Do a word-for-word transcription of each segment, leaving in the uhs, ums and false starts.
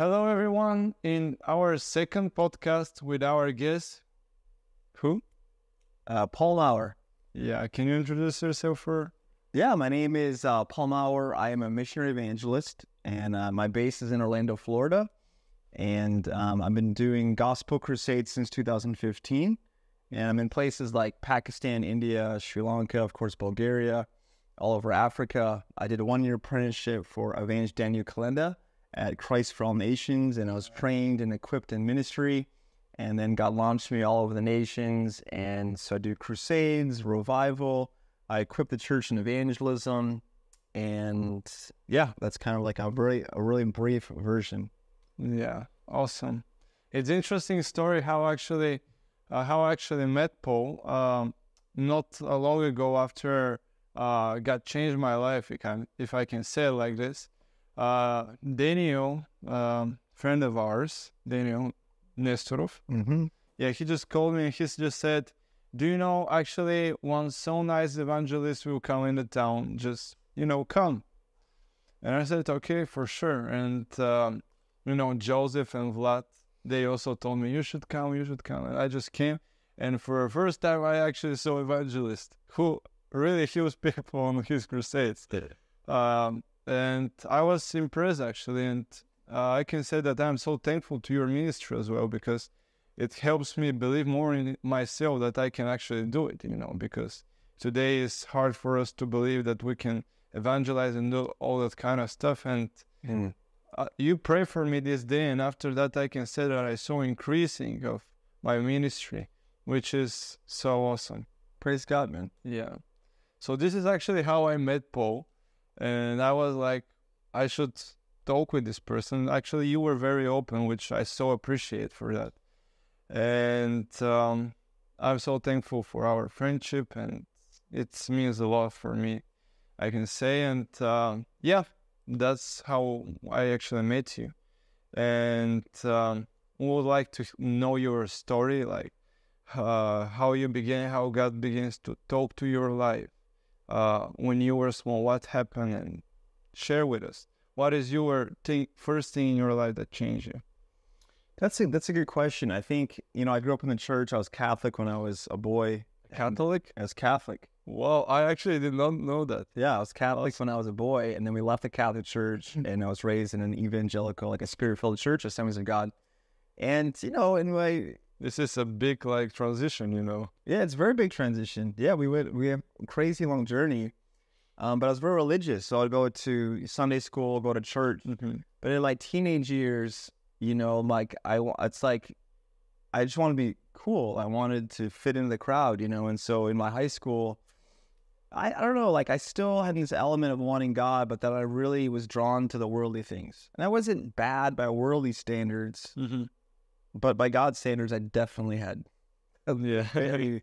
Hello, everyone. In our second podcast with our guest, who? Uh, Paul Maurer. Yeah, can you introduce yourself for? Yeah, my name is uh, Paul Maurer. I am a missionary evangelist, and uh, my base is in Orlando, Florida. And um, I've been doing gospel crusades since two thousand fifteen. And I'm in places like Pakistan, India, Sri Lanka, of course, Bulgaria, all over Africa. I did a one-year apprenticeship for Evangelist Daniel Kolenda at Christ for All Nations, and I was trained and equipped in ministry, and then God launched me all over the nations. And so I do crusades, revival. I equip the church in evangelism, and yeah, that's kind of like a really, a really brief version. Yeah, awesome. It's an interesting story how actually, uh, how I actually met Paul um, not uh, long ago after uh, God changed my life, if, I'm, if I can say it like this. Uh, Daniel, um, friend of ours, Daniel Nestorov, mm-hmm. yeah, he just called me and he just said, do you know, actually, one so nice evangelist will come into town, just, you know, come. And I said, okay, for sure. And, um, you know, Joseph and Vlad, they also told me, you should come, you should come. And I just came. And for the first time, I actually saw evangelist who really heals people on his crusades. Um, And I was impressed, actually, and uh, I can say that I'm so thankful to your ministry as well, because it helps me believe more in myself that I can actually do it, you know, because today is hard for us to believe that we can evangelize and do all that kind of stuff. And mm. uh, you pray for me this day, and after that I can say that I saw increasing of my ministry, which is so awesome. Praise God, man. Yeah. So this is actually how I met Paul. And I was like, I should talk with this person. Actually, you were very open, which I so appreciate for that. And um, I'm so thankful for our friendship, and it means a lot for me, I can say. And uh, yeah, that's how I actually met you. And um, we would like to know your story, like uh, how you began, how God begins to talk to your life. Uh, when you were small, what happened? And share with us. What is your thing, first thing in your life that changed you? That's a, that's a good question. I think, you know, I grew up in the church. I was Catholic when I was a boy. Catholic? I was Catholic. Well, I actually did not know that. Yeah, I was Catholic when I was a boy. And then we left the Catholic church, and I was raised in an evangelical, like a spirit-filled church, Assemblies of God. And, you know, anyway... This is a big, like, transition, you know? Yeah, it's a very big transition. Yeah, we went, we had a crazy long journey. Um, but I was very religious, so I'd go to Sunday school, go to church. Mm-hmm. But in, like, teenage years, you know, like, I, it's like, I just wanted to be cool. I wanted to fit into the crowd, you know? And so in my high school, I, I don't know, like, I still had this element of wanting God, but that I really was drawn to the worldly things. And I wasn't bad by worldly standards. Mm-hmm. But by God's standards, I definitely had yeah. very,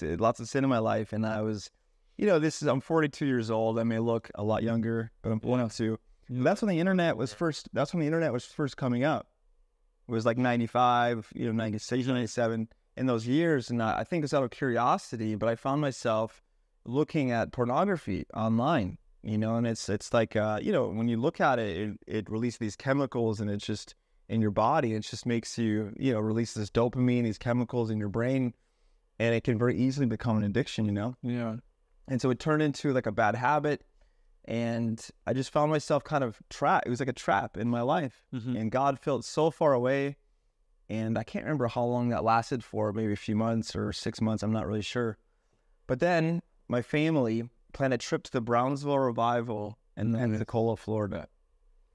lots of sin in my life. And I was, you know, this is, I'm forty-two years old. I may look a lot younger, but I'm forty-two. Yeah. That's when the internet was first, that's when the internet was first coming up. It was like ninety-five, you know, ninety-six, ninety-seven, in those years. And I, I think it's out of curiosity, but I found myself looking at pornography online, you know, and it's, it's like, uh, you know, when you look at it, it, it releases these chemicals, and it's just, in your body, it just makes you, you know, release this dopamine, these chemicals in your brain, and it can very easily become an addiction, you know? Yeah. And so it turned into like a bad habit, and I just found myself kind of trapped. It was like a trap in my life, mm-hmm. and God felt so far away, and I can't remember how long that lasted for, maybe a few months or six months, I'm not really sure. But then my family planned a trip to the Brownsville Revival in mm-hmm. Pensacola, Florida.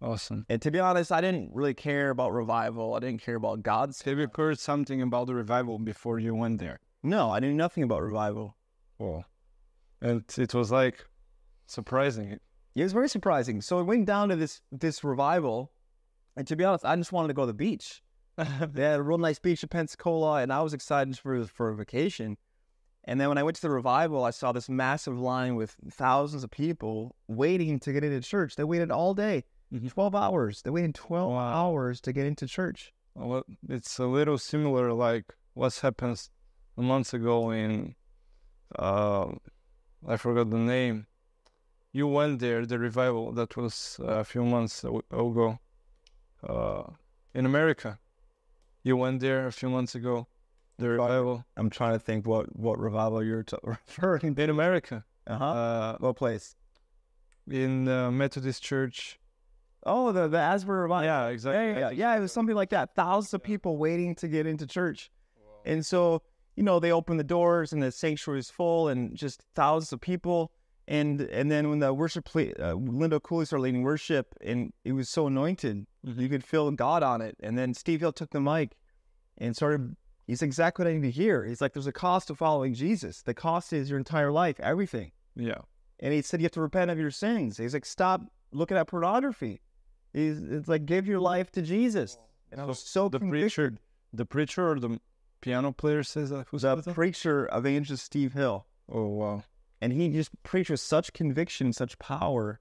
Awesome. And to be honest, I didn't really care about revival. I didn't care about God's. Have you heard something about the revival before you went there? No, I knew nothing about revival. Well, and it was like surprising. It was very surprising. So it went down to this this revival, and to be honest, I just wanted to go to the beach. They had a real nice beach in Pensacola, and I was excited for for a vacation. And then when I went to the revival, I saw this massive line with thousands of people waiting to get into church. They waited all day. twelve hours. They waited twelve wow. hours to get into church. Well, it's a little similar like what happened months ago in, uh, I forgot the name. You went there, the revival that was a few months ago. uh, in America. You went there a few months ago. The revival. I'm trying to think what what revival you're t referring to. In America. Uh-huh. Uh, what place? In the Methodist Church. Oh, the the Asbury revival. Yeah, exactly. Yeah, yeah, yeah, it was something like that. Thousands yeah. of people waiting to get into church. Wow. And so, you know, they opened the doors and the sanctuary was full and just thousands of people. And and then when the worship, uh, Linda Cooley started leading worship, and it was so anointed. Mm-hmm. You could feel God on it. And then Steve Hill took the mic and started, he's exactly what I need to hear. He's like, there's a cost to following Jesus. The cost is your entire life, everything. Yeah. And he said, you have to repent of your sins. He's like, stop looking at pornography. He's, it's like, give your life to Jesus. And so I was so the convicted. Preacher, the preacher or the piano player says that? Who's the preacher, evangelist Steve Hill. Oh, wow. And he just preached with such conviction, such power.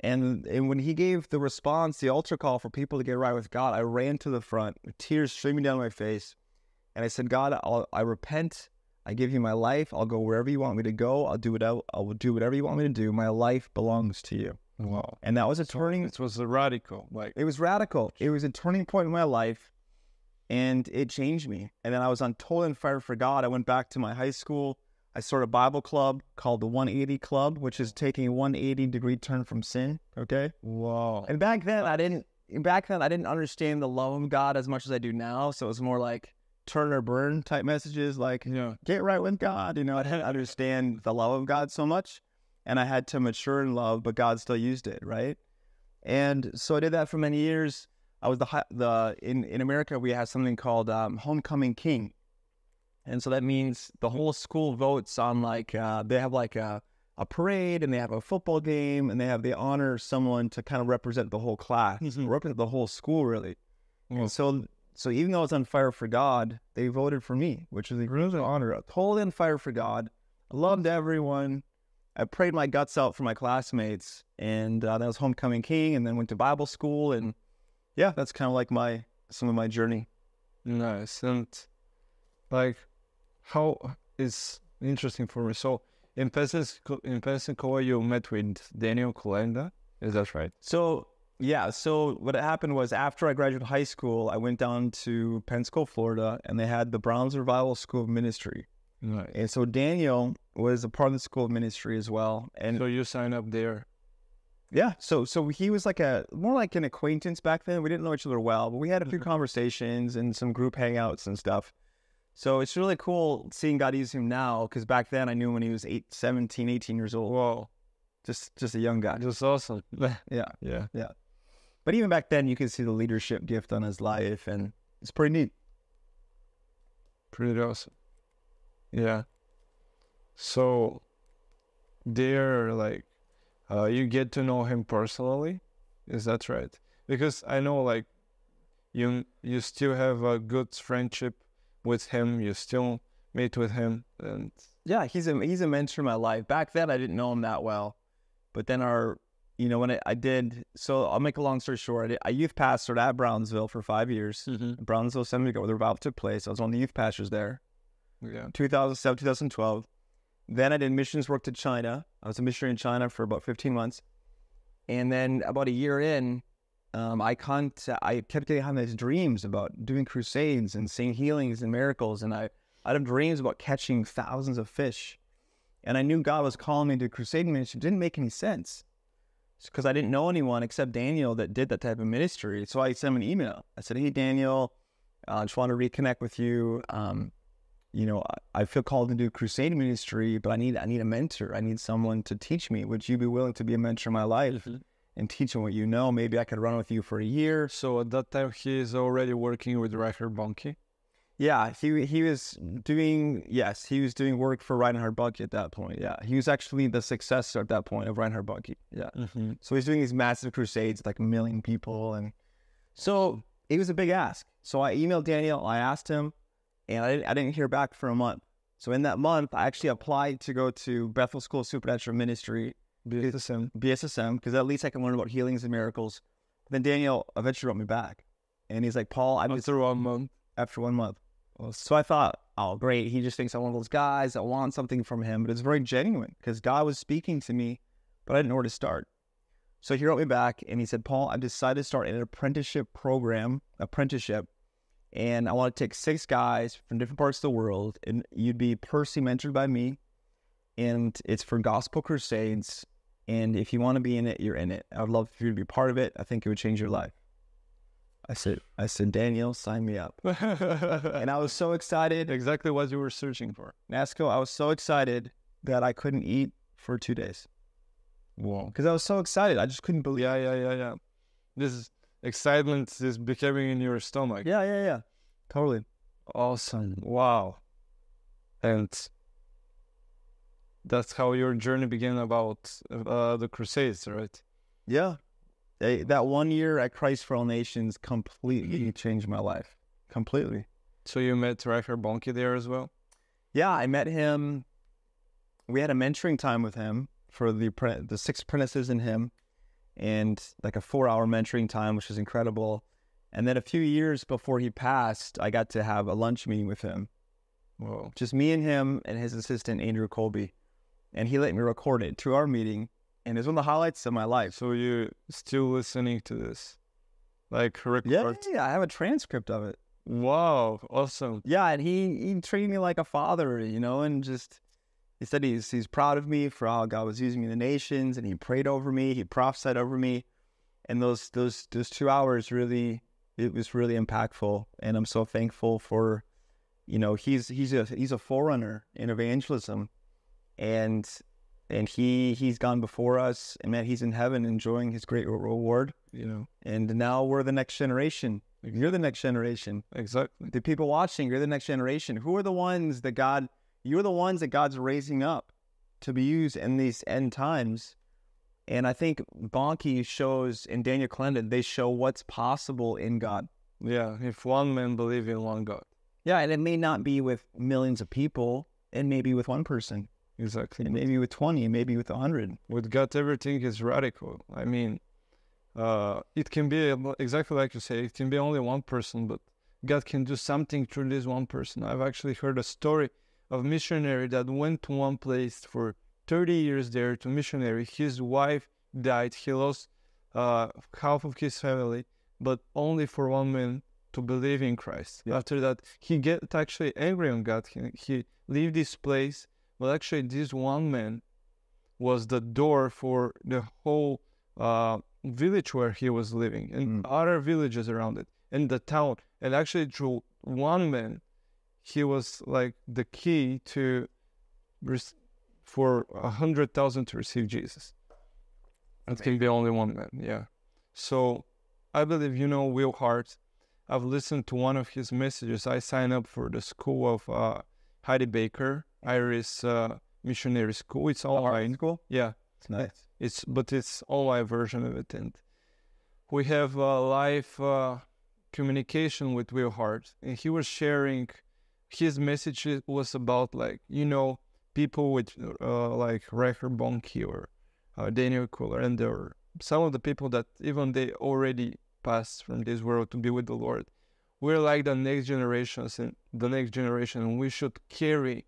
And, and when he gave the response, the altar call for people to get right with God, I ran to the front, with tears streaming down my face. And I said, God, I'll, I repent. I give you my life. I'll go wherever you want me to go. I'll do what I, I'll do whatever you want me to do. My life belongs to you. Wow. And that was a turning. It was a radical. Like it was radical. It was a turning point in my life, and it changed me. And then I was on total in fire for God. I went back to my high school. I started a Bible club called the one eighty Club, which is taking a one eighty degree turn from sin. Okay. Wow. And back then I didn't. Back then I didn't understand the love of God as much as I do now. So it was more like turn or burn type messages, like yeah. get right with God. You know, I didn't understand the love of God so much, and I had to mature in love, but God still used it, right? And so I did that for many years. I was the the in in America we have something called um, Homecoming King, and so that means the whole school votes on like uh, they have like a a parade and they have a football game and they have they honor someone to kind of represent the whole class, mm-hmm. represent the whole school really, yeah. and so. So even though I was on fire for God, they voted for me, which was a real honor. I was totally on fire for God. I loved everyone. I prayed my guts out for my classmates, and uh, that was Homecoming King, and then went to Bible school, and yeah, that's kind of like my some of my journey. Nice. And like, how is interesting for me. So in Pensacola, in Pensacola, you met with Daniel Kolenda. Is that right? So. Yeah, so what happened was after I graduated high school, I went down to Pensacola, Florida, and they had the Brownsville Revival School of Ministry. Nice. And so Daniel was a part of the School of Ministry as well. And so you signed up there. Yeah, so so he was like a more like an acquaintance back then. We didn't know each other well, but we had a few conversations and some group hangouts and stuff. So it's really cool seeing God use him now, because back then I knew when he was eight, seventeen, eighteen years old. Whoa. Just, just a young guy. Just awesome. Yeah, yeah, yeah. But even back then, you could see the leadership gift on his life, and it's pretty neat. Pretty awesome. Yeah. So there, like, uh, you get to know him personally. Is that right? Because I know, like, you you still have a good friendship with him. You still meet with him. And yeah, he's a, he's a mentor in my life. Back then, I didn't know him that well. But then our... You know, when I, I did, so I'll make a long story short, I, did, I youth pastored at Brownsville for five years. Mm-hmm. Brownsville, seven years ago, where the revival took place. I was one of the youth pastors there. Yeah. two thousand seven, two thousand twelve. Then I did missions work to China. I was a missionary in China for about fifteen months. And then about a year in, um, I, I kept getting having these dreams about doing crusades and seeing healings and miracles. And I, I had dreams about catching thousands of fish. And I knew God was calling me to crusade ministry. It didn't make any sense, because I didn't know anyone except Daniel that did that type of ministry. So I sent him an email. I said, hey, Daniel, I uh, just want to reconnect with you. Um, you know, I, I feel called to do crusade ministry, but I need I need a mentor. I need someone to teach me. Would you be willing to be a mentor in my life mm-hmm. and teach him what you know? Maybe I could run with you for a year. So at that time, he is already working with Reinhard Bonnke? Yeah, he, he was doing, yes, he was doing work for Reinhard Bonnke at that point, yeah. He was actually the successor at that point of Reinhard Bonnke, yeah. Mm-hmm. So he's doing these massive crusades, like a million people, and so it was a big ask. So I emailed Daniel, I asked him, and I didn't, I didn't hear back for a month. So in that month, I actually applied to go to Bethel School of Supernatural Ministry, B S S M, B S S M, because at least I can learn about healings and miracles. But then Daniel eventually wrote me back, and he's like, Paul, I'm after one month. After one month. So I thought, oh, great. He just thinks I'm one of those guys. I want something from him. But it's very genuine because God was speaking to me, but I didn't know where to start. So he wrote me back and he said, Paul, I've decided to start an apprenticeship program, apprenticeship, and I want to take six guys from different parts of the world, and you'd be personally mentored by me, and it's for gospel crusades, and if you want to be in it, you're in it. I'd love for you to be part of it. I think it would change your life. I said, I said, Daniel, sign me up. And I was so excited. Exactly what you were searching for. Nasco, I was so excited that I couldn't eat for two days. Wow. Because I was so excited. I just couldn't believe it. Yeah, yeah, yeah, yeah. This excitement is becoming in your stomach. Yeah, yeah, yeah. Totally. Awesome. Wow. And that's how your journey began about uh, the Crusades, right? Yeah. They, that one year at Christ for All Nations completely changed my life. Completely. So you met Reinhard Bonnke there as well? Yeah, I met him. We had a mentoring time with him for the the six apprentices and him, and like a four-hour mentoring time, which was incredible. And then a few years before he passed, I got to have a lunch meeting with him. Whoa. Just me and him and his assistant, Andrew Colby. And he let me record it through our meeting. And it's one of the highlights of my life. So you're still listening to this? Like, record? Yeah, yeah, I have a transcript of it. Wow, awesome. Yeah, and he, he treated me like a father, you know, and just, he said he's, he's proud of me for how God was using me in the nations, and he prayed over me, he prophesied over me. And those, those, those two hours really, it was really impactful. And I'm so thankful for, you know, he's, he's, a, he's a forerunner in evangelism. And... And he, he's gone before us, and man, he's in heaven enjoying his great reward, you know. And now we're the next generation. Exactly. You're the next generation. Exactly. The people watching, you're the next generation. Who are the ones that God, you're the ones that God's raising up to be used in these end times. And I think Bonnke shows, and Daniel Kolenda, they show what's possible in God. Yeah, if one man believes in one God. Yeah, and it may not be with millions of people, and maybe with one person. Exactly. And maybe with twenty, maybe with a hundred. With God, everything is radical. I mean, uh, it can be, exactly like you say, it can be only one person, but God can do something through this one person. I've actually heard a story of a missionary that went to one place for thirty years there to missionary. His wife died. He lost uh, half of his family, but only for one man to believe in Christ. Yeah. After that, he get actually angry on God. He, he leave this place. Well, actually, this one man was the door for the whole uh, village where he was living, and mm. other villages around it, and the town. And actually, through one man, he was like the key to for a hundred thousand to receive Jesus. That can be only one man, yeah. So, I believe you know Will Hart. I've listened to one of his messages. I signed up for the school of uh, Heidi Baker. Iris uh, Missionary School. It's online. School? Yeah. It's nice. It's, but it's online version of it. And we have uh, live uh, communication with Will Hart. And he was sharing, his message was about like, you know, people with uh, like Reinhard Bonnke or uh, Daniel Kolenda or some of the people that even they already passed from this world to be with the Lord. We're like the next generations and the next generation. And we should carry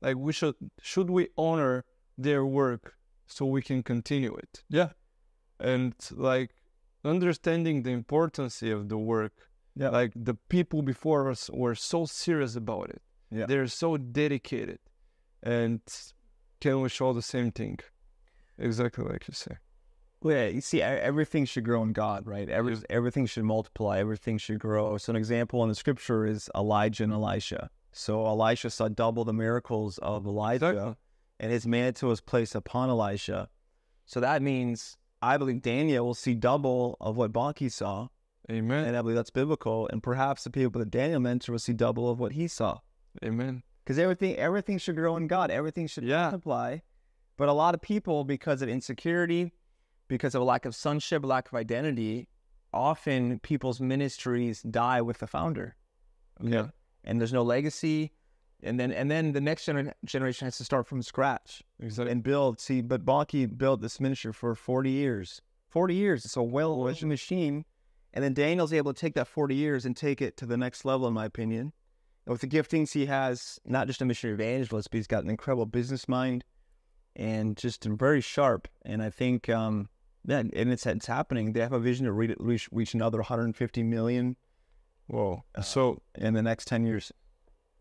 Like we should, should we honor their work so we can continue it? Yeah. And like understanding the importance of the work, yeah. Like the people before us were so serious about it. Yeah. They're so dedicated. And can we show the same thing? Exactly like you say. Well, yeah, you see, everything should grow in God, right? Every, yeah. Everything should multiply. Everything should grow. So an example in the scripture is Elijah and Elisha. So Elisha saw double the miracles of Elijah, exactly. And his mantle was placed upon Elisha. So that means I believe Daniel will see double of what Bonnke saw. Amen. And I believe that's biblical. And perhaps the people that Daniel mentioned will see double of what he saw. Amen. Because everything, everything should grow in God. Everything should yeah. multiply. But a lot of people, because of insecurity, because of a lack of sonship, lack of identity, often people's ministries die with the founder. Okay? Yeah. And there's no legacy, and then and then the next gener generation has to start from scratch. Exactly. And build. See, but Bonnke built this ministry for forty years. forty years. It's a well-oiled machine. And then Daniel's able to take that forty years and take it to the next level, in my opinion. And with the giftings he has, not just a missionary evangelist, but he's got an incredible business mind and just very sharp. And I think um, Yeah, and it's it's happening. They have a vision to reach reach another one hundred fifty million. Whoa! Uh, so in the next ten years,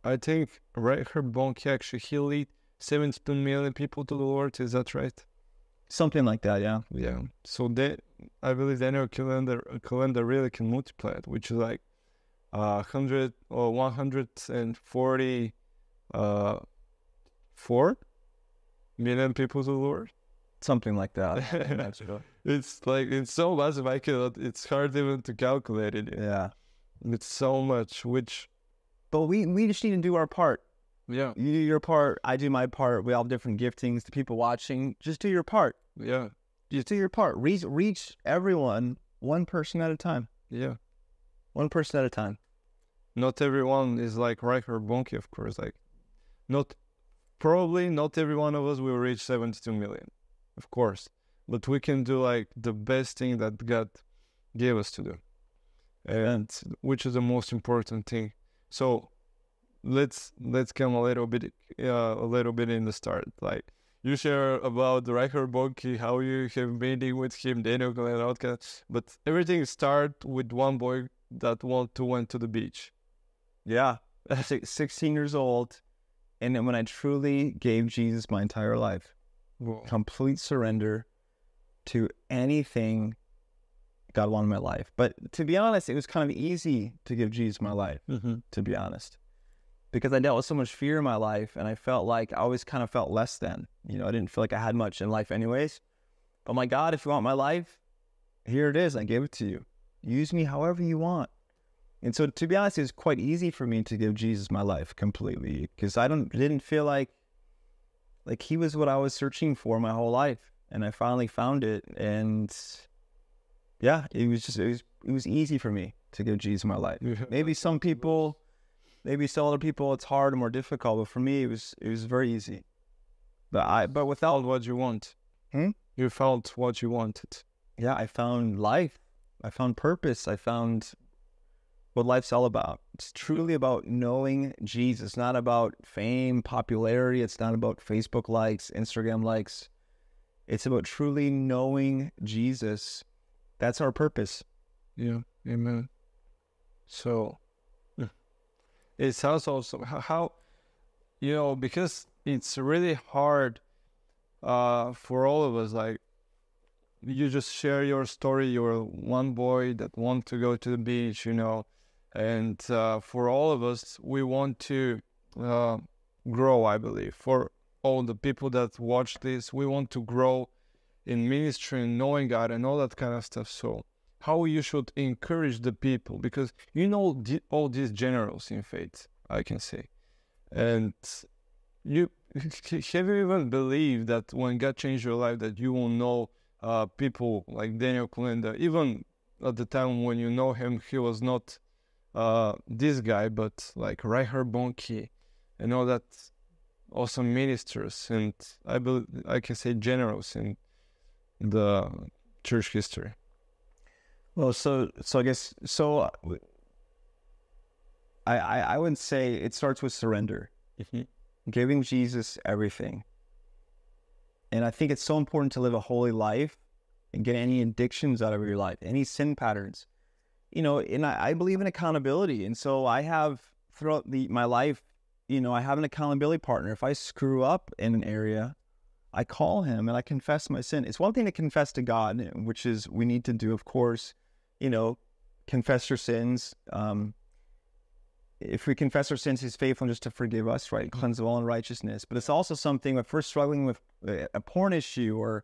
I think Reinhard Bonnke actually he lead seventeen million people to the Lord. Is that right? Something like that, yeah. Yeah. So they, I believe Daniel Kolenda Kolenda really can multiply it, which is like uh, hundred or one hundred and forty uh, four million people to the Lord. Something like that. It's like, it's so massive, I cannot, it's hard even to calculate it. Yeah. It's so much, which... But we, we just need to do our part. Yeah. You do your part, I do my part, we all have different giftings, the people watching, just do your part. Yeah. Just do your part. Reach, reach everyone, one person at a time. Yeah. One person at a time. Not everyone is like Reinhard Bonnke, of course. Like, not, probably not every one of us will reach seventy-two million. Of course, but we can do like the best thing that God gave us to do, and which is the most important thing. So let's let's come a little bit uh, a little bit in the start. Like you share about the Reinhard Bonnke, how you have meeting with him, Daniel Kolenda, but everything starts with one boy that want to went to the beach. Yeah, sixteen years old, and then when I truly gave Jesus my entire life. Whoa. Complete surrender to anything God wanted in my life. But to be honest, it was kind of easy to give Jesus my life, mm-hmm. to be honest, because I dealt with so much fear in my life, and I felt like I always kind of felt less than. You know, I didn't feel like I had much in life anyways. But my God, if you want my life, here it is. I give it to you. Use me however you want. And so to be honest, it was quite easy for me to give Jesus my life completely, because I don't didn't feel like Like he was what I was searching for my whole life, and I finally found it. And yeah, it was just it was it was easy for me to give Jesus my life. Maybe some people, maybe some other people, it's hard and more difficult. But for me, it was it was very easy. But I but without what you want, hmm? you found what you wanted. Yeah, I found life. I found purpose. I found what life's all about. It's truly about knowing Jesus. It's not about fame, popularity. It's not about Facebook likes, Instagram likes. It's about truly knowing Jesus. That's our purpose. Yeah, amen. So, yeah. It sounds also how, you know, because it's really hard uh, for all of us. Like, you just share your story. You're one boy that wants to go to the beach, you know. And uh, for all of us, we want to uh, grow, I believe. For all the people that watch this, we want to grow in ministry and knowing God and all that kind of stuff. So how you should encourage the people, because you know all these generals in faith, I can say. And you have you even believed that when God changed your life, that you will know uh, people like Daniel Kolenda? Even at the time when you know him, he was not... Uh, this guy, but like Reinhard Bonnke and all that awesome ministers, and I believe I can say generals in the church history. Well, so so I guess so. I I, I would say it starts with surrender, mm-hmm. giving Jesus everything, and I think it's so important to live a holy life and get any addictions out of your life, any sin patterns. You know, and I, I believe in accountability. And so I have throughout the, my life, you know, I have an accountability partner. If I screw up in an area, I call him and I confess my sin. It's one thing to confess to God, which is we need to do, of course, you know, confess your sins. Um, if we confess our sins, he's faithful just to forgive us, right? Cleanse of all unrighteousness. But it's also something if we're struggling with a porn issue or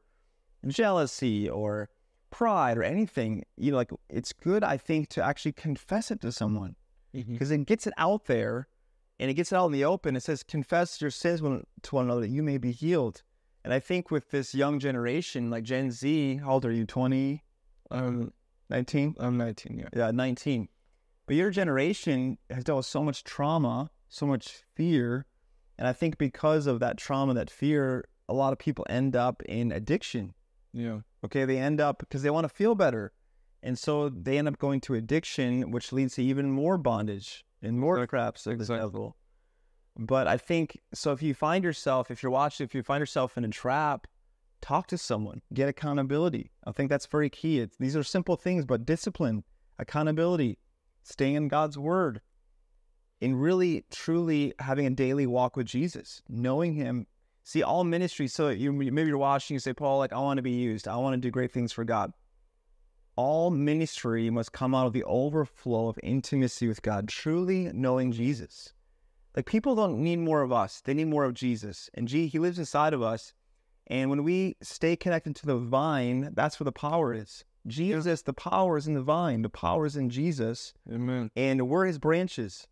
jealousy or pride or anything, you know, like it's good, I think, to actually confess it to someone, because mm-hmm. it gets it out there and it gets it out in the open. It says, confess your sins one, to one another that you may be healed. And I think with this young generation, like Gen Z, how old are you, twenty? Um, nineteen? I'm nineteen, yeah. Yeah, nineteen. But your generation has dealt with so much trauma, so much fear. And I think because of that trauma, that fear, a lot of people end up in addiction. Yeah. Okay, they end up because they want to feel better. And so they end up going to addiction, which leads to even more bondage and more exactly. craps at this exactly. level. But I think, so if you find yourself, if you're watching, if you find yourself in a trap, Talk to someone. Get accountability. I think that's very key. It's, these are simple things, but discipline, accountability, staying in God's word, and really, truly having a daily walk with Jesus, knowing him. See, all ministry, so you, maybe you're watching, you say, Paul, like, I want to be used. I want to do great things for God. All ministry must come out of the overflow of intimacy with God, truly knowing Jesus. Like, people don't need more of us. They need more of Jesus. And gee, he lives inside of us. And when we stay connected to the vine, that's where the power is. Jesus, the power is in the vine. The power is in Jesus. Amen. And we're his branches,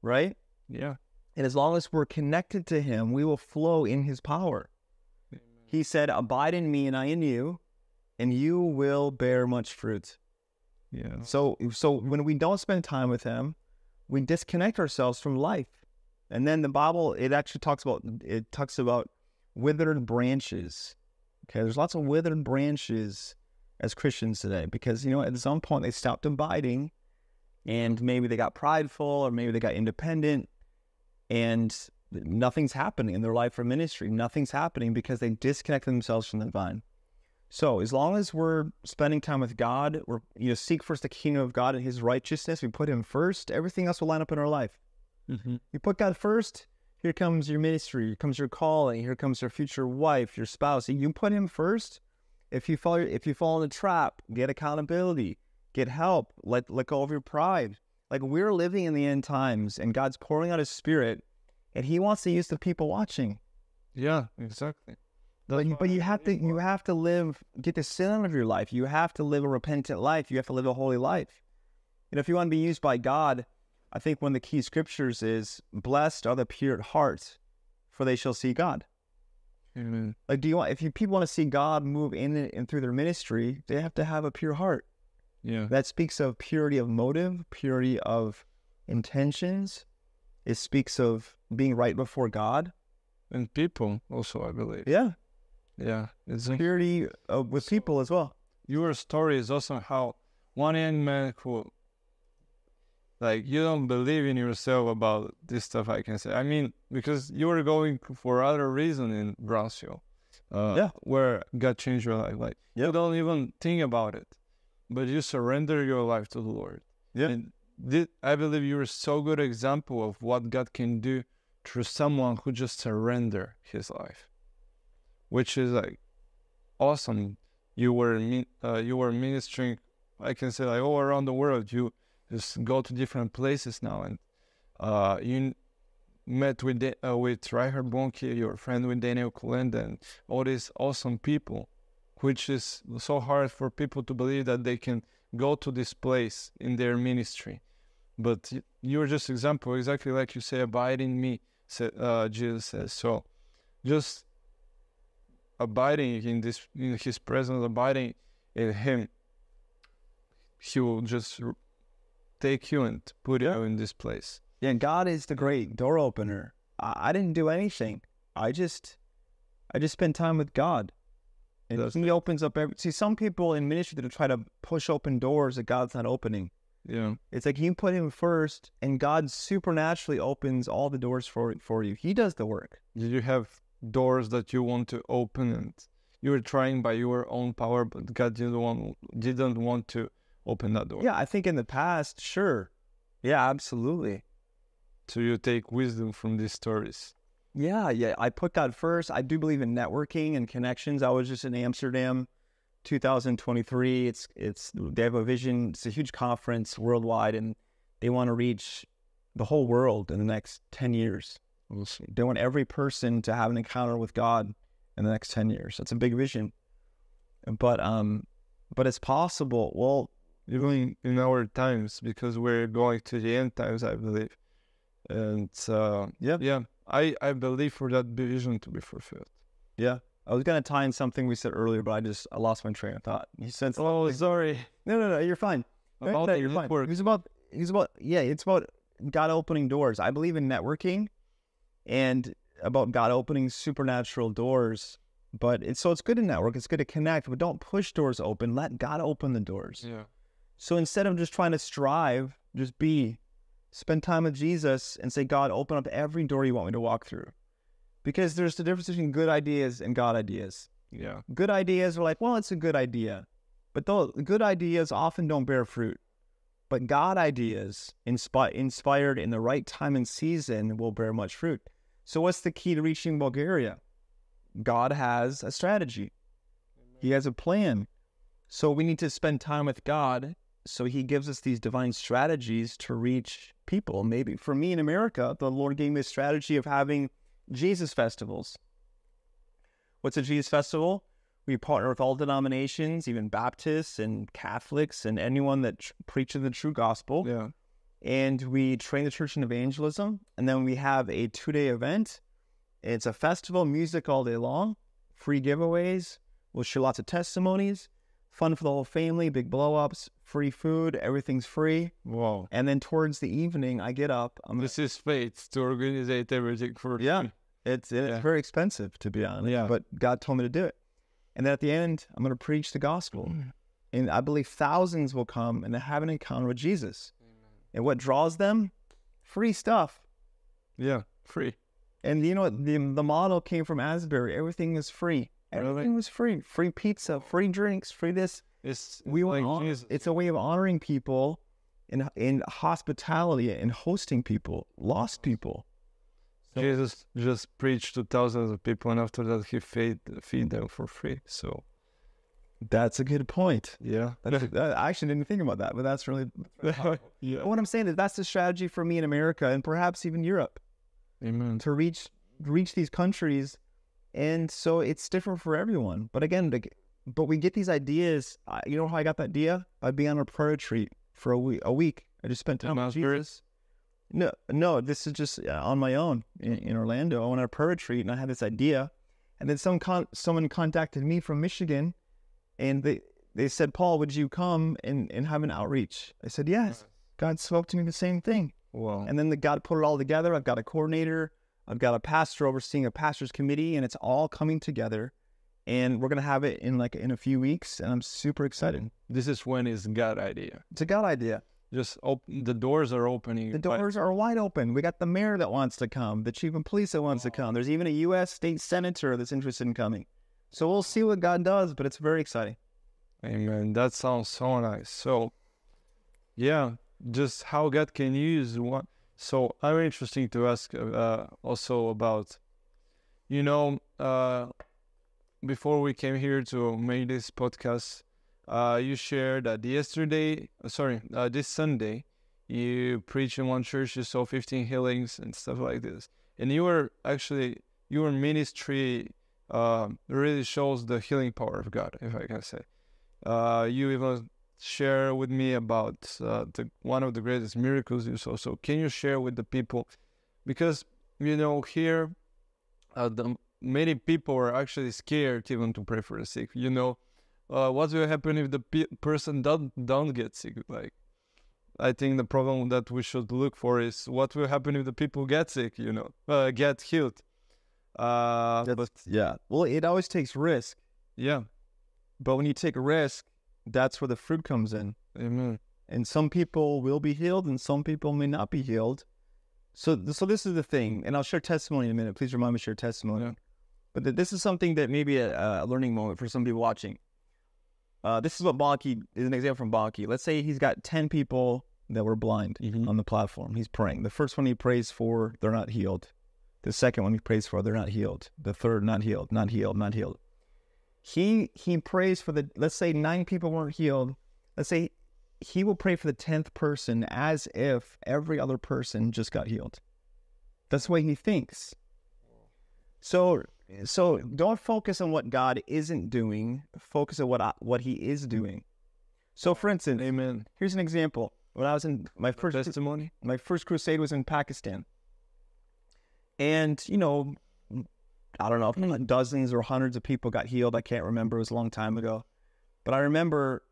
right? Yeah. And as long as we're connected to him, we will flow in his power. Amen. He said, abide in me and I in you, and you will bear much fruit. Yeah. So, so when we don't spend time with him, we disconnect ourselves from life. And then the Bible, it actually talks about, it talks about withered branches. Okay, there's lots of withered branches as Christians today, because, you know, at some point they stopped abiding, and maybe they got prideful, or maybe they got independent, and nothing's happening in their life or ministry. Nothing's happening because they disconnect themselves from the vine. So as long as we're spending time with God, we're, you know, seek first the kingdom of God and his righteousness, we put him first, everything else will line up in our life. Mm-hmm. You put God first, here comes your ministry, here comes your calling, here comes your future wife, your spouse. You put him first. If you fall, if you fall in a trap, get accountability, get help, let, let go of your pride. Like, we're living in the end times, and God's pouring out his spirit, and he wants to use the people watching. Yeah, exactly. That's but but you have to, you have to live, get the sin out of your life. You have to live a repentant life. You have to live a holy life. You know, if you want to be used by God, I think one of the key scriptures is, blessed are the pure at heart, for they shall see God. Amen. Like, do you want, if you, people want to see God move in and through their ministry, they have to have a pure heart. Yeah. That speaks of purity of motive, purity of intentions. It speaks of being right before God. And people also, I believe. Yeah. Yeah. It's purity uh, with so people as well. Your story is also how one young man who, like, you don't believe in yourself about this stuff, I can say. I mean, because you were going for other reason in Brownsville, uh, yeah, where God changed your life. Like, yep. You don't even think about it, but you surrender your life to the Lord. Yeah. And this, I believe you're so good example of what God can do through someone who just surrender his life, which is, like, awesome. You were, uh, you were ministering, I can say, like, all around the world. You just go to different places now, and uh, you met with uh, with Reinhard Bonnke, your friend, with Daniel Kolenda, and all these awesome people, which is so hard for people to believe that they can go to this place in their ministry. But you're just example, exactly like you say, abide in me, uh, Jesus says. So just abiding in this, in his presence, abiding in him, he will just take you and put you yeah. in this place. Yeah, and God is the great door opener. I, I didn't do anything. I just, I just spent time with God. And That's he it. opens up every, see, some people in ministry that try to push open doors that God's not opening. Yeah. It's like, you put him first, and God supernaturally opens all the doors for for you. He does the work. You have doors that you want to open, and you were trying by your own power, but God didn't want, didn't want to open that door. Yeah, I think in the past, sure. Yeah, absolutely. So you take wisdom from these stories. Yeah, yeah. I put God first. I do believe in networking and connections. I was just in Amsterdam, two thousand twenty-three. It's, it's, they have a vision. It's a huge conference worldwide, and they want to reach the whole world in the next ten years. Awesome. They want every person to have an encounter with God in the next ten years. That's a big vision. But, um, but it's possible. Well, even in our times, because we're going to the end times, I believe. And uh, yeah, yeah, I, I believe for that vision to be fulfilled. Yeah. I was going to tie in something we said earlier, but I just I lost my train of thought. He said, oh, sorry. No, no, no, you're fine. About no, you're fine. It was about, it was about, yeah, it's about God opening doors. I believe in networking and about God opening supernatural doors. But it's, so it's good to network. It's good to connect, but don't push doors open. Let God open the doors. Yeah. So instead of just trying to strive, just be, spend time with Jesus and say, God, open up every door you want me to walk through. Because there's the difference between good ideas and God ideas. Yeah. Good ideas are like, well, it's a good idea. But those good ideas often don't bear fruit. But God ideas, inspi inspired in the right time and season, will bear much fruit. So what's the key to reaching Bulgaria? God has a strategy. Amen. He has a plan. So we need to spend time with God. So he gives us these divine strategies to reach people. Maybe for me in America, the Lord gave me a strategy of having Jesus festivals. What's a Jesus festival? We partner with all denominations, even Baptists and Catholics and anyone that preaches the true gospel. Yeah. And we train the church in evangelism. And then we have a two-day event. It's a festival, music all day long, free giveaways. We'll share lots of testimonies, fun for the whole family, big blow-ups, free food, everything's free. Wow. And then towards the evening, I get up. I'm this like, is faith to organize everything for yeah. It's, it's yeah. very expensive, to be honest. Yeah. But God told me to do it. And then at the end, I'm going to preach the gospel. Mm. And I believe thousands will come and have an encounter with Jesus. Amen. And what draws them? Free stuff. Yeah, free. And you know what? The, the model came from Asbury. Everything is free. Everything really? was free. Free pizza, free drinks, free this. It's, we like honor, Jesus. It's a way of honoring people in, in hospitality and hosting people, lost people. So, Jesus just preached to thousands of people, and after that, he fed feed them for free. So that's a good point. Yeah, that's a, I actually didn't think about that, but that's really. That's yeah. But what I'm saying is that's the strategy for me in America, and perhaps even Europe. Amen. To reach reach these countries, and so it's different for everyone. But again, to, but we get these ideas. You know how I got that idea? By being on a prayer retreat for a week. A week. I just spent time with Jesus. No, no, this is just on my own in, in Orlando. I went on a prayer retreat, and I had this idea. And then some con someone contacted me from Michigan, and they, they said, Paul, would you come and, and have an outreach? I said, yes. God spoke to me the same thing. Wow. And then the, God put it all together. I've got a coordinator. I've got a pastor overseeing a pastor's committee, and it's all coming together. And we're going to have it in, like, in a few weeks, and I'm super excited. This is when it's God idea. It's a God idea. Just open, the doors are opening. The doors are wide open. We got the mayor that wants to come, the chief of police that wants oh. to come. There's even a U S state senator that's interested in coming. So we'll see what God does, but it's very exciting. Amen. That sounds so nice. So, yeah, just how God can use one. So I'm interested to ask uh, also about, you know, uh, before we came here to make this podcast, Uh, you shared that yesterday, sorry, uh, this Sunday, you preached in one church, you saw fifteen healings and stuff like this. And you were actually, your ministry uh, really shows the healing power of God, if I can say. Uh, you even share with me about uh, the, one of the greatest miracles you saw. So can you share with the people? Because, you know, here, uh, the, many people are actually scared even to pray for the sick, you know. Uh, what will happen if the pe person don't, don't get sick? Like, I think the problem that we should look for is what will happen if the people get sick, you know, uh, get healed. Uh, but yeah, well, it always takes risk. Yeah. But when you take a risk, that's where the fruit comes in. Amen. And some people will be healed and some people may not be healed. So, th so this is the thing, and I'll share testimony in a minute. Please remind me to share testimony. Yeah. But th this is something that may be a, a learning moment for somebody watching. Uh, this is what Bonnke is an example from Bonnke. Let's say he's got ten people that were blind mm-hmm. on the platform. He's praying. The first one he prays for, they're not healed. The second one he prays for, they're not healed. The third, not healed, not healed, not healed. He he prays for the. Let's say nine people weren't healed. Let's say he will pray for the tenth person as if every other person just got healed. That's the way he thinks. So. So don't focus on what God isn't doing. Focus on what I, what He is doing. So, for instance, Amen. Here's an example. When I was in my first testimony, my first crusade was in Pakistan, and you know, I don't know, mm. dozens or hundreds of people got healed. I can't remember. It was a long time ago, but I remember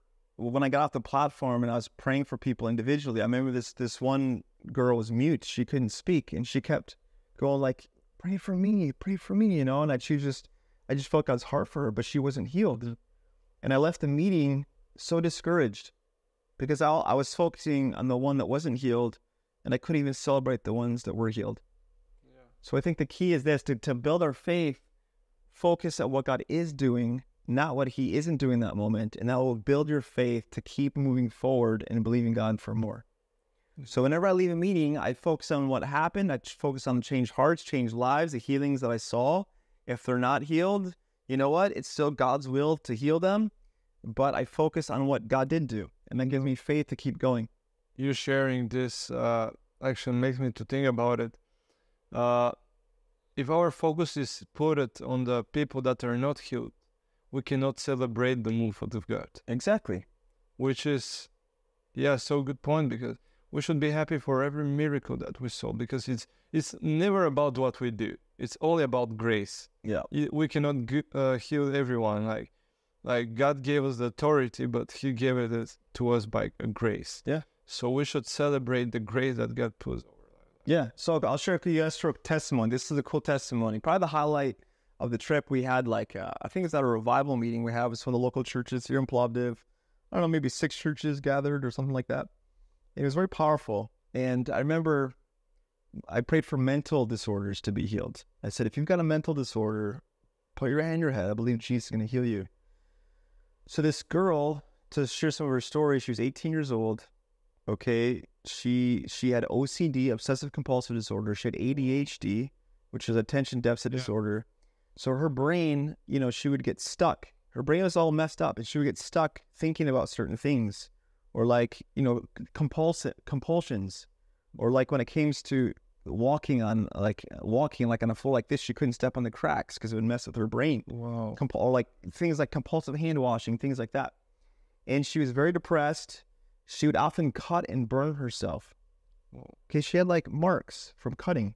when I got off the platform and I was praying for people individually. I remember this this one girl was mute. She couldn't speak, and she kept going like, pray for me, pray for me, you know, and I, she just, I just felt God's heart for her, but she wasn't healed. And I left the meeting so discouraged because I, I was focusing on the one that wasn't healed and I couldn't even celebrate the ones that were healed. Yeah. So I think the key is this, to, to build our faith, focus at what God is doing, not what he isn't doing in that moment, and that will build your faith to keep moving forward and believing God for more. So whenever I leave a meeting, I focus on what happened. I focus on change hearts, change lives, the healings that I saw. If they're not healed, you know what? It's still God's will to heal them, but I focus on what God did do, and that gives me faith to keep going. You sharing this uh, actually makes me to think about it. Uh, if our focus is put on the people that are not healed, we cannot celebrate the movement of God. Exactly. Which is, yeah, so good point, because we should be happy for every miracle that we saw, because it's it's never about what we do. It's all about grace. Yeah, we cannot uh, heal everyone. Like, like God gave us the authority, but He gave it to us by grace. Yeah. So we should celebrate the grace that God puts over us. Yeah. So I'll share with you guys a testimony. This is a cool testimony. Probably the highlight of the trip we had. Like, uh, I think it's at a revival meeting we have. It's from the local churches here in Plovdiv. I don't know, maybe six churches gathered or something like that. It was very powerful. And I remember I prayed for mental disorders to be healed. I said, if you've got a mental disorder, put your hand in your head. I believe Jesus is going to heal you. So this girl, to share some of her story, she was eighteen years old. Okay. She, she had O C D, obsessive compulsive disorder. She had A D H D, which is attention deficit yeah. disorder. So her brain, you know, she would get stuck. Her brain was all messed up and she would get stuck thinking about certain things. Or like, you know, compulsive compulsions, or like when it came to walking on, like walking like on a floor like this, she couldn't step on the cracks because it would mess with her brain. Wow. Comp or like things like compulsive hand washing, things like that. And she was very depressed. She would often cut and burn herself. Whoa. Okay, she had like marks from cutting.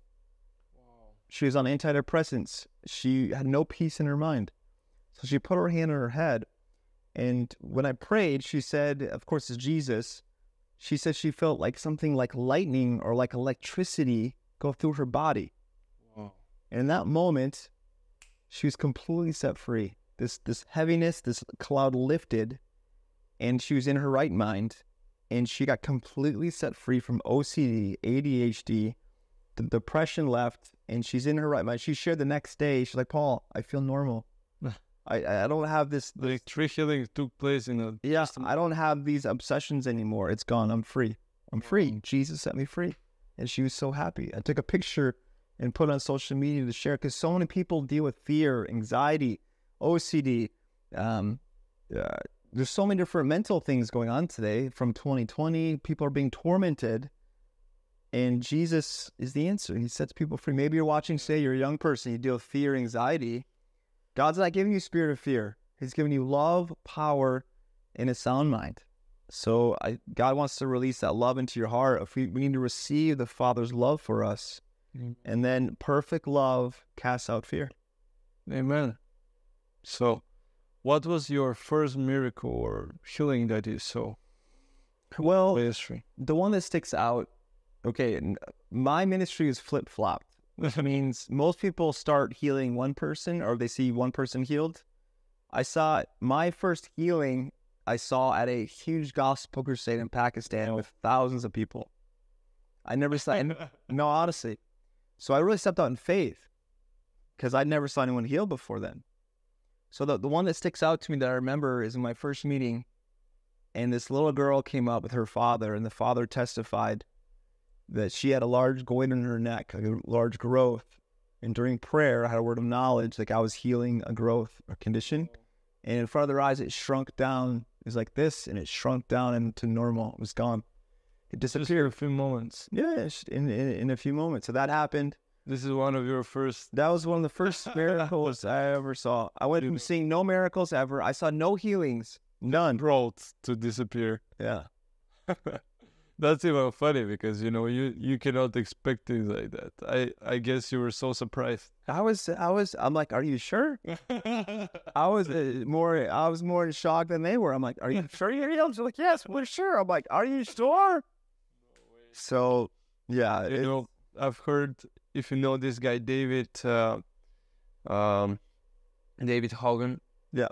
Wow. She was on antidepressants. She had no peace in her mind. So she put her hand on her head. And when I prayed, she said, of course, it's Jesus. She said she felt like something like lightning or like electricity go through her body. Wow. And in that moment, she was completely set free. This, this heaviness, this cloud lifted, and she was in her right mind. And she got completely set free from O C D, A D H D, the depression left, and she's in her right mind. She shared the next day. She's like, Paul, I feel normal. I, I don't have this... this the tree healing took place in a... Yeah, system. I don't have these obsessions anymore. It's gone. I'm free. I'm free. Jesus set me free. And she was so happy. I took a picture and put it on social media to share, because so many people deal with fear, anxiety, O C D. Um, uh, there's so many different mental things going on today from twenty twenty. People are being tormented. And Jesus is the answer. He sets people free. Maybe you're watching today, you're a young person, you deal with fear, anxiety. God's not giving you spirit of fear. He's giving you love, power, and a sound mind. So I, God wants to release that love into your heart. If we, we need to receive the Father's love for us. Amen. And then perfect love casts out fear. Amen. So what was your first miracle or healing that you saw? Well, ministry? The one that sticks out, okay, my ministry is flip-flopped. Which means most people start healing one person, or they see one person healed. I saw my first healing I saw at a huge gospel crusade in Pakistan oh. with thousands of people. I never saw, no, honestly. So I really stepped out in faith because I never saw anyone healed before then. So the, the one that sticks out to me that I remember is in my first meeting, and this little girl came up with her father, and the father testified that she had a large goit in her neck, like a large growth. And during prayer, I had a word of knowledge, like I was healing a growth or condition. And in front of their eyes, it shrunk down. It was like this, and it shrunk down into normal. It was gone. It disappeared. Just in a few moments. Yeah, in, in, in a few moments. So that happened. This is one of your first... That was one of the first miracles I ever saw. I went from seeing no miracles ever. I saw no healings. None. Growth to disappear. Yeah. That's even funny because, you know, you, you cannot expect things like that. I, I guess you were so surprised. I was, I was, I'm like, are you sure? I was uh, more, I was more in shock than they were. I'm like, are you sure you're healed? They're like, yes, we're sure. I'm like, are you sure? No so, yeah. You know, I've heard, if you know this guy, David, uh, um, David Hogan. Yeah.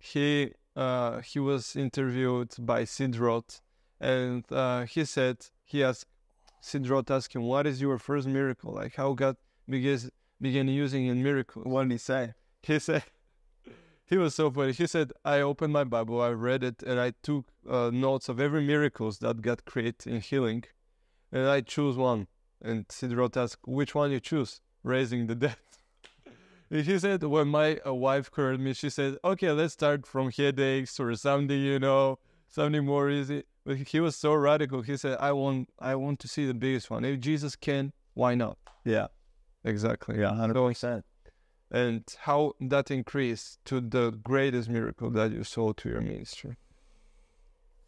He, uh, he was interviewed by Sid Roth. And uh, he said, he asked, Sid Roth asked him, what is your first miracle? Like how God begins, began using in miracles. What did he say? He said, he was so funny. He said, I opened my Bible, I read it, and I took uh, notes of every miracles that God created in healing, and I chose one. And Sid Roth asked, which one you choose? Raising the dead. And he said, when my uh, wife heard me, she said, okay, let's start from headaches or something, you know, something more easy. But he was so radical. He said, I want, I want to see the biggest one. If Jesus can, why not? Yeah, exactly. Yeah, one hundred percent. And how that increased to the greatest miracle that you saw to your ministry?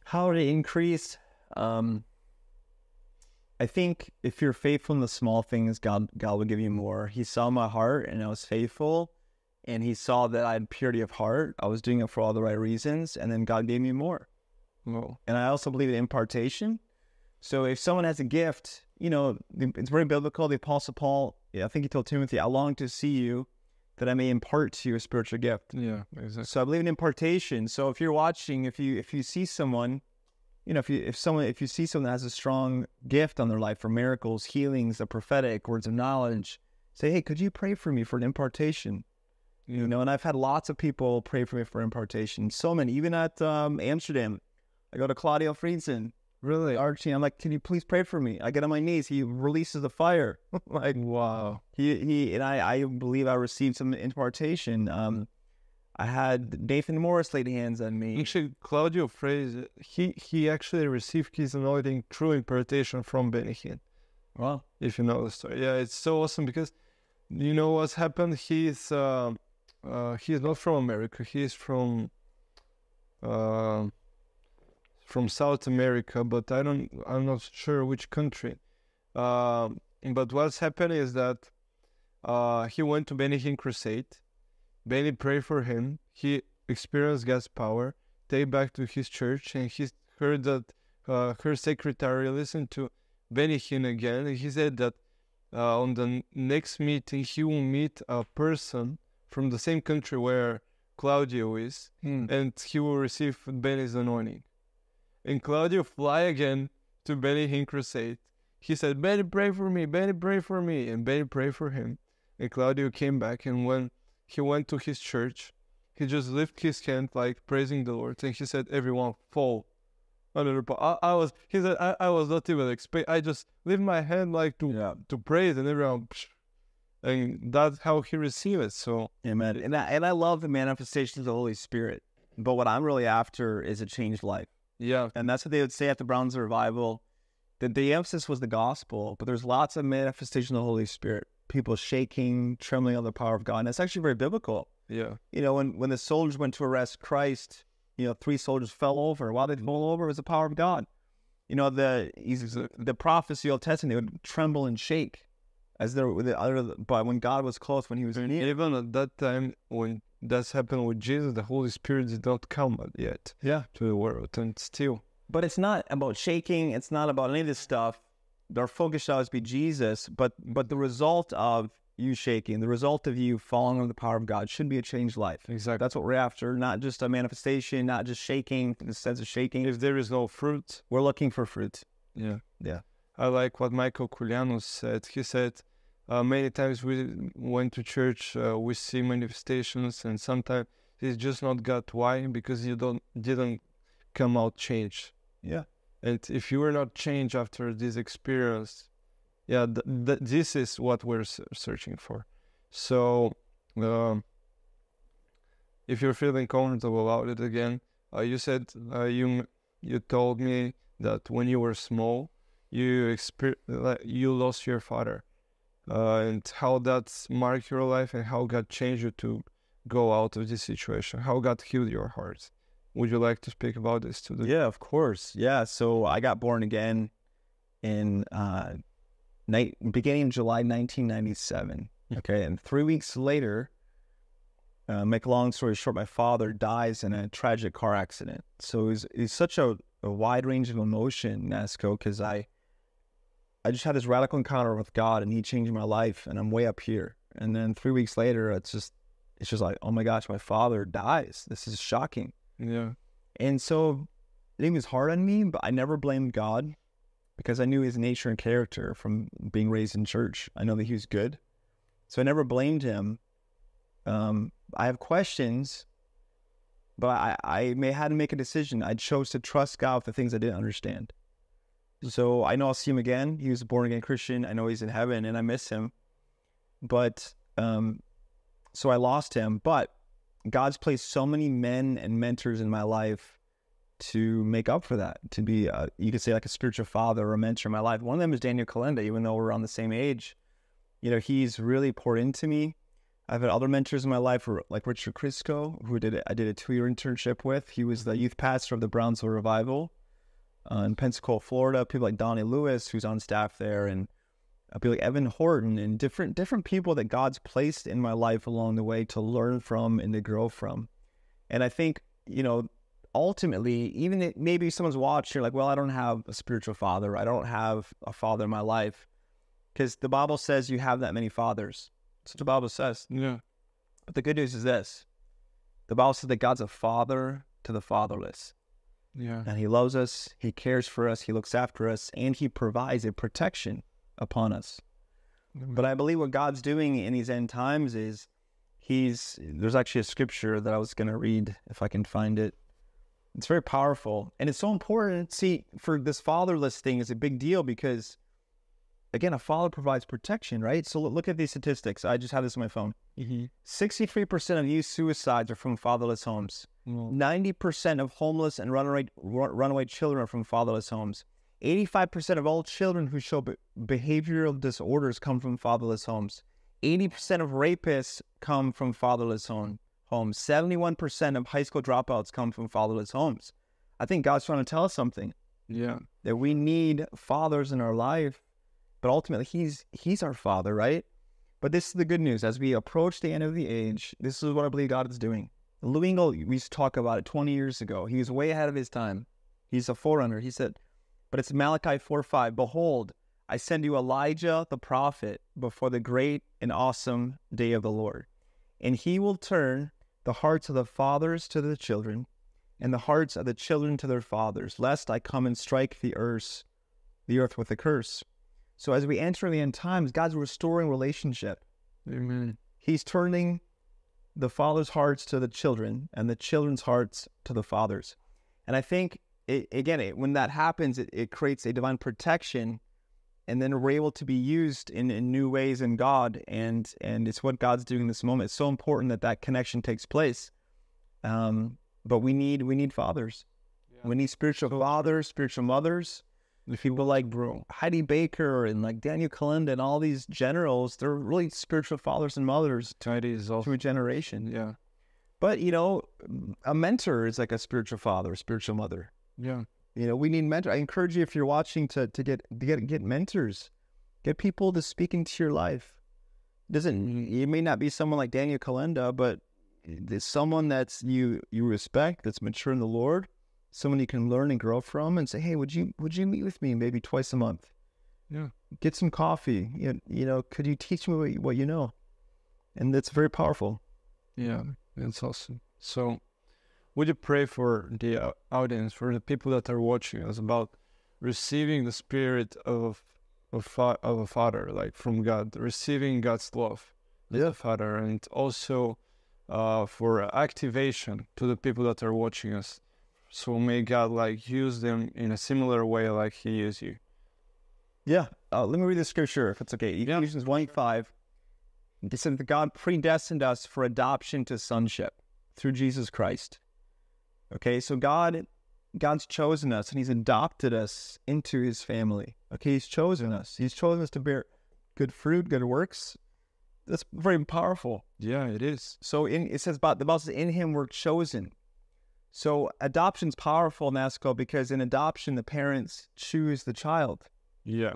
How it increased? Um, I think if you're faithful in the small things, God, God will give you more. He saw my heart, and I was faithful, and He saw that I had purity of heart. I was doing it for all the right reasons, and then God gave me more. Whoa. And I also believe in impartation. So if someone has a gift, you know, it's very biblical. The Apostle Paul, yeah, I think he told Timothy, I long to see you, that I may impart to you a spiritual gift. Yeah, exactly. So I believe in impartation. So if you're watching, if you if you see someone, you know, if you if someone if you see someone that has a strong gift on their life for miracles, healings, the prophetic, words of knowledge, say, hey, could you pray for me for an impartation? Yeah. You know, and I've had lots of people pray for me for impartation. So many, even at um, Amsterdam, I go to Claudio Freidzon. Really, Archie, I'm like, can you please pray for me? I get on my knees. He releases the fire. Like, wow. He he, and I, I believe I received some impartation. Um, I had Nathan Morris laid hands on me. Actually, Claudio Freidzon, he he actually received his anointing through impartation from Benny Hinn. Wow, if you know the story, yeah, it's so awesome because you know what's happened. He's uh, uh, he's not from America. He's from. Uh, from South America, but I don't, I'm not sure which country. Uh, but what's happened is that uh, he went to Benny Hinn Crusade. Benny prayed for him. He experienced God's power. They back to his church, and he heard that uh, her secretary listened to Benny Hinn again. And he said that uh, on the next meeting, he will meet a person from the same country where Claudio is, hmm. and he will receive Benny's anointing. And Claudio fly again to Benny Hinn Crusade. He said, Benny, pray for me, Benny, pray for me. And Benny prayed for him. And Claudio came back. And when he went to his church, he just lifted his hand, like praising the Lord. And he said, everyone, fall. Under the I, I was, he said, I, I was not even expect. I just lift my hand like to, yeah. to praise. And everyone, psh. And that's how he received it. So, amen. And I, and I love the manifestations of the Holy Spirit. But what I'm really after is a changed life. Yeah. And that's what they would say at the Brownsville Revival. The, the emphasis was the gospel, but there's lots of manifestation of the Holy Spirit. People shaking, trembling on the power of God. And it's actually very biblical. Yeah. You know, when, when the soldiers went to arrest Christ, you know, three soldiers fell over. While they fell over, it was the power of God. You know, the the prophets of the Old Testament, they would tremble and shake as they were, the other, but when God was close, when he was near. Even at that time, when that's happened with Jesus, the Holy Spirit did not come yet yeah. to the world, and still. But it's not about shaking. It's not about any of this stuff. Our focus should always be Jesus, but but the result of you shaking, the result of you falling under the power of God should be a changed life. Exactly. That's what we're after, not just a manifestation, not just shaking, in the sense of shaking. If there is no fruit. We're looking for fruit. Yeah. Yeah. I like what Michael Kulianos said. He said, Uh, many times we went to church, uh, we see manifestations, and sometimes it's just not God. Why? Because you don't didn't come out changed. Yeah. And if you were not changed after this experience, yeah, th th this is what we're searching for. So, um, if you're feeling comfortable about it again, uh, you said uh, you you told me that when you were small, you uh, you lost your father. Uh, and how that's marked your life and how God changed you to go out of this situation, how God healed your heart. Would you like to speak about this today? Yeah, of course. Yeah, so I got born again in uh, night, beginning of July nineteen ninety-seven, okay? And three weeks later, uh, make a long story short, my father dies in a tragic car accident. So it was, it was such a, a wide range of emotion, Nasco, because I... I just had this radical encounter with God, and He changed my life, and I'm way up here. And then three weeks later, it's just, it's just like, oh my gosh, my father dies. This is shocking. Yeah. And so it was hard on me, but I never blamed God because I knew His nature and character from being raised in church. I know that He was good, so I never blamed Him. Um, I have questions, but I, I may had to make a decision. I chose to trust God with the things I didn't understand. So I know I'll see him again. He was a born-again Christian. I know he's in heaven, and I miss him. But um, so I lost him. But God's placed so many men and mentors in my life to make up for that, to be, a, you could say, like a spiritual father or a mentor in my life. One of them is Daniel Kolenda, even though we're around the same age. You know, he's really poured into me. I've had other mentors in my life, like Richard Crisco, who did I did a two-year internship with. He was the youth pastor of the Brownsville Revival Uh, in Pensacola, Florida. People like Donnie Lewis, who's on staff there, and people like Evan Horton, and different different people that God's placed in my life along the way to learn from and to grow from. And I think, you know, ultimately, even if maybe someone's watched, you're like, well, I don't have a spiritual father. I don't have a father in my life, because the Bible says you have that many fathers. That's what the Bible says. Yeah. But the good news is this. The Bible says that God's a father to the fatherless. Yeah. And he loves us, he cares for us, he looks after us, and he provides a protection upon us. Mm-hmm. But I believe what God's doing in these end times is he's, there's actually a scripture that I was going to read if I can find it. It's very powerful. And it's so important. See, for this fatherless thing is a big deal because, again, a father provides protection, right? So look at these statistics. I just have this on my phone. Mm-hmm. sixty-three percent of youth suicides are from fatherless homes. ninety percent of homeless and runaway, runaway children are from fatherless homes. eighty-five percent of all children who show be behavioral disorders come from fatherless homes. eighty percent of rapists come from fatherless home, homes. seventy-one percent of high school dropouts come from fatherless homes. I think God's trying to tell us something. Yeah. That we need fathers in our life, but ultimately he's, he's our father, right? But this is the good news. As we approach the end of the age, this is what I believe God is doing. Lou Engle, we used to talk about it twenty years ago. He was way ahead of his time. He's a forerunner. He said, but it's Malachi four five. Behold, I send you Elijah the prophet before the great and awesome day of the Lord. And he will turn the hearts of the fathers to the children and the hearts of the children to their fathers, lest I come and strike the earth, the earth with a curse. So as we enter the end times, God's restoring relationship. Amen. He's turning the father's hearts to the children and the children's hearts to the fathers. And I think, it, again, it, when that happens, it, it creates a divine protection, and then we're able to be used in, in new ways in God. And, and it's what God's doing in this moment. It's so important that that connection takes place. Um, but we need, we need fathers. Yeah. We need spiritual fathers, spiritual mothers. People like bro, Heidi Baker and like Daniel Kolenda and all these generals, theyey're really spiritual fathers and mothers also, through a generation. Yeah. But, you know, a mentor is like a spiritual father, a spiritual mother. Yeah. You know, we need mentors. I encourage you, if you're watching, to, to, get, to get, get mentors. Get people to speak into your life. Doesn't, mm-hmm. You may not be someone like Daniel Kolenda, but there's someone that's you, you respect, that's mature in the Lord. Someone you can learn and grow from, and say, "Hey, would you would you meet with me maybe twice a month? Yeah, get some coffee. You, you know, could you teach me what you, what you know?" And that's very powerful. Yeah, that's awesome. So, would you pray for the audience, for the people that are watching us, about receiving the spirit of of, of a father, like from God, receiving God's love, yeah, father, and also uh, for activation to the people that are watching us. So may God like use them in a similar way like he used you. Yeah. Uh, let me read the scripture if it's okay. Ephesians yeah. one five. It says that God predestined us for adoption to sonship through Jesus Christ. Okay. So God, God's chosen us and he's adopted us into his family. Okay. He's chosen us. He's chosen us to bear good fruit, good works. That's very powerful. Yeah, it is. So in, it says about the Bible says in him we're chosen. So adoption's powerful in Masco because in adoption, the parents choose the child. Yeah.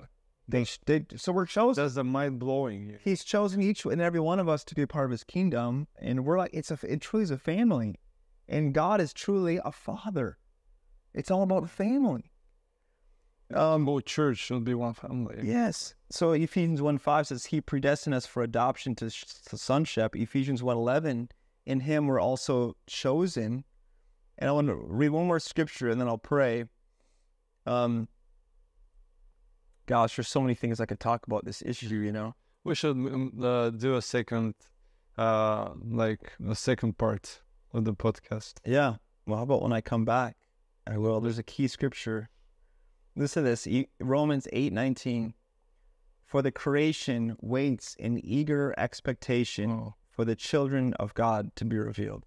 They, they So we're chosen. That's the mind-blowing. Yeah. He's chosen each and every one of us to be a part of his kingdom. And we're like, it's a, it truly is a family. And God is truly a father. It's all about family. Um, whole church should be one family. Yes. So Ephesians one five says, he predestined us for adoption to, to sonship. Ephesians one eleven, in him we're also chosen. And I want to read one more scripture, and then I'll pray. Um, gosh, there's so many things I could talk about this issue, you know. We should uh, do a second uh, like the second part of the podcast. Yeah. Well, how about when I come back? I will. There's a key scripture. Listen to this. Romans eight nineteen. For the creation waits in eager expectation oh. for the children of God to be revealed.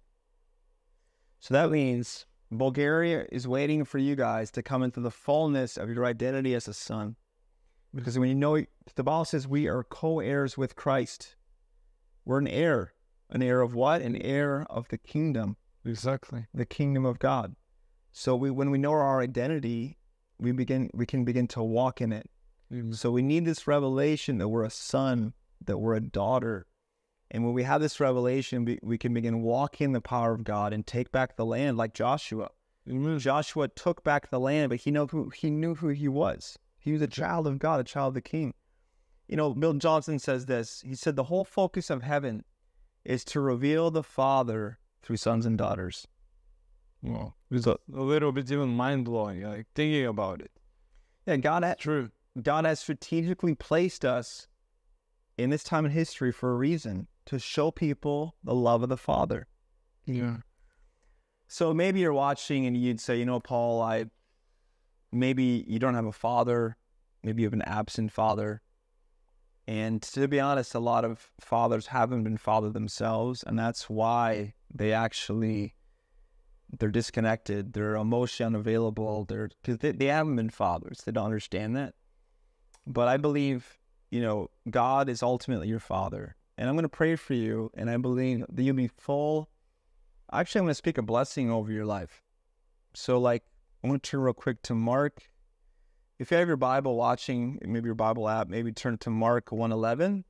So that means Bulgaria is waiting for you guys to come into the fullness of your identity as a son. Because when you know, the Bible says we are co-heirs with Christ. We're an heir. An heir of what? An heir of the kingdom. Exactly. The kingdom of God. So we, when we know our identity, we begin. We can begin to walk in it. Mm-hmm. So we need this revelation that we're a son, that we're a daughter. And when we have this revelation, we, we can begin walking in the power of God and take back the land like Joshua. Mm-hmm. Joshua took back the land, but he, know who, he knew who he was. He was a child of God, a child of the King. You know, Milton Johnson says this. He said, the whole focus of heaven is to reveal the Father through sons and daughters. Well, it's a, a little bit even mind-blowing, like thinking about it. Yeah, God, ha true. God has strategically placed us in this time in history for a reason, to show people the love of the Father. Yeah. So maybe you're watching and you'd say, you know, Paul, I maybe you don't have a father, maybe you have an absent father. And to be honest, a lot of fathers haven't been fathered themselves, and that's why they actually... they're disconnected, they're emotionally unavailable, they're, because they, they haven't been fathers, they don't understand that. But I believe, you know, God is ultimately your father. And I'm going to pray for you, and I believe that you'll be full. Actually, I'm going to speak a blessing over your life. So, like, I want to turn real quick to Mark. If you have your Bible watching, maybe your Bible app, maybe turn to Mark one eleven.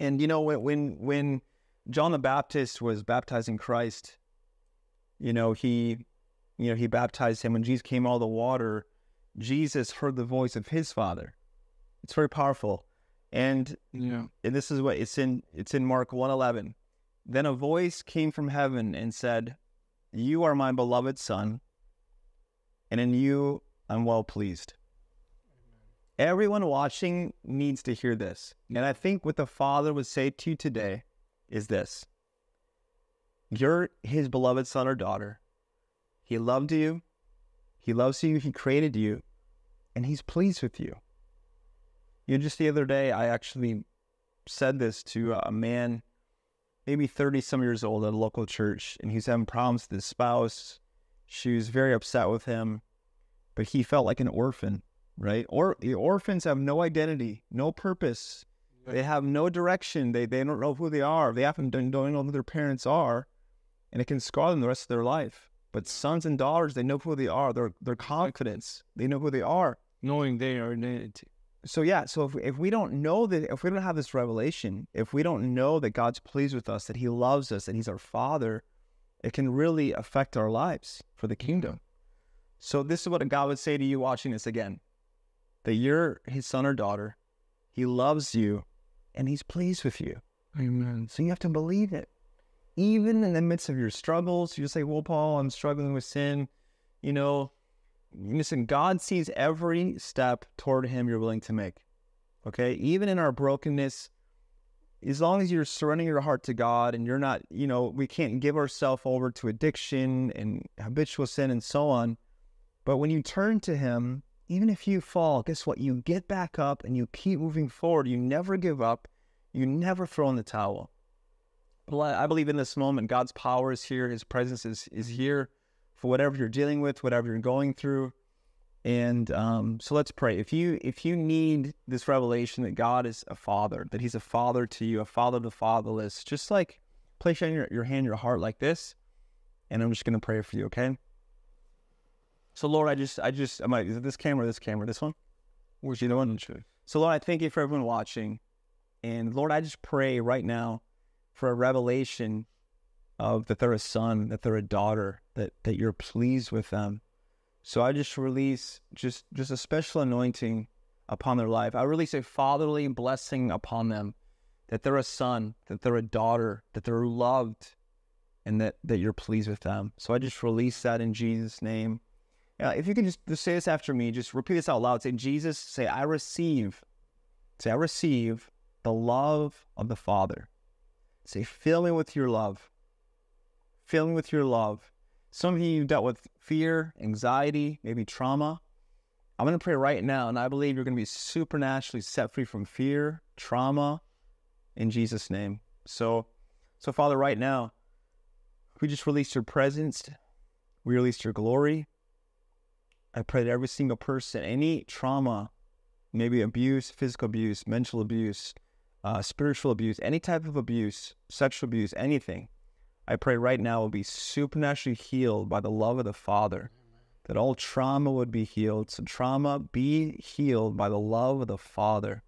And, you know, when when... when John the Baptist was baptizing Christ, you know, he, you know, he baptized him. When Jesus came out of the water, Jesus heard the voice of his Father. It's very powerful. And, yeah. and this is what it's in, it's in Mark one eleven. Then a voice came from heaven and said, you are my beloved son, and in you I'm well pleased. Amen. Everyone watching needs to hear this. And I think what the Father would say to you today is this: you're his beloved son or daughter. He loved you, he loves you, he created you, and he's pleased with you. You know, just the other day, I actually said this to a man, maybe thirty some years old, at a local church, and he's having problems with his spouse. She was very upset with him, but he felt like an orphan, right? Or the orphans have no identity, no purpose. They have no direction. They they don't know who they are. They often don't, don't know who their parents are, and it can scar them the rest of their life. But sons and daughters, they know who they are. Their their confidence, they know who they are. Knowing their identity. So yeah. So if if we don't know that, if we don't have this revelation, if we don't know that God's pleased with us, that He loves us, that He's our Father, it can really affect our lives for the kingdom. So this is what God would say to you watching this again: that you're His son or daughter. He loves you. And he's pleased with you. Amen. So you have to believe it. Even in the midst of your struggles, you say, well, Paul, I'm struggling with sin. You know, listen, God sees every step toward him you're willing to make. Okay? Even in our brokenness, as long as you're surrendering your heart to God and you're not, you know, we can't give ourselves over to addiction and habitual sin and so on. But when you turn to him, even if you fall, guess what? You get back up and you keep moving forward. You never give up. You never throw in the towel. But I believe in this moment, God's power is here. His presence is, is here for whatever you're dealing with, whatever you're going through. And um, so let's pray. If you, if you need this revelation that God is a father, that he's a father to you, a father to the fatherless, just like place your, your hand, your heart like this. And I'm just going to pray for you, okay? So, Lord, I just, I just, am I, is it this camera, this camera, this one? Which either one? Sure. So, Lord, I thank you for everyone watching. And, Lord, I just pray right now for a revelation of that they're a son, that they're a daughter, that, that you're pleased with them. So I just release just, just a special anointing upon their life. I release a fatherly blessing upon them, that they're a son, that they're a daughter, that they're loved, and that, that you're pleased with them. So I just release that in Jesus' name. Uh, if you can just, just say this after me, just repeat this out loud. Say, Jesus, say, I receive Say, I receive the love of the Father. Say, fill me with your love. Fill me with your love. Some of you dealt with fear, anxiety, maybe trauma. I'm going to pray right now, and I believe you're going to be supernaturally set free from fear, trauma, in Jesus' name. So, so Father, right now, we just release your presence. We release your glory. I pray that every single person, any trauma, maybe abuse, physical abuse, mental abuse, uh, spiritual abuse, any type of abuse, sexual abuse, anything, I pray right now will be supernaturally healed by the love of the Father, that all trauma would be healed. So trauma be healed by the love of the Father.